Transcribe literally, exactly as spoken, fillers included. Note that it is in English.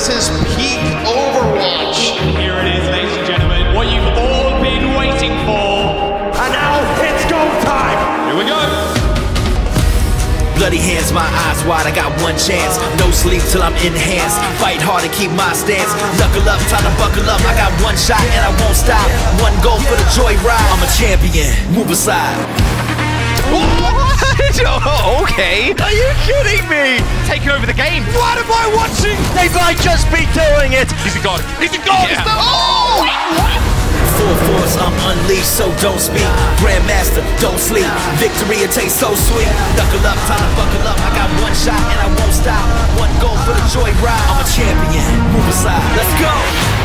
This is Peak Overwatch. Here it is, ladies and gentlemen, what you've all been waiting for. And now it's go time! Here we go! Bloody hands, my eyes wide, I got one chance. No sleep till I'm enhanced. Fight hard and keep my stance. Knuckle up, time to buckle up. I got one shot and I won't stop. One goal for the joyride. I'm a champion, move aside. Oh, okay. Are you kidding me? Taking over the game. What am I watching? They might just be doing it. He's a god. He's a god. Yeah. It's the... Oh! What? Full force, I'm unleashed, so don't speak. Grandmaster, don't sleep. Victory, it tastes so sweet. Knuckle up, time to buckle up. I got one shot and I won't stop. One goal for the joyride. I'm a champion. Move aside. Let's go.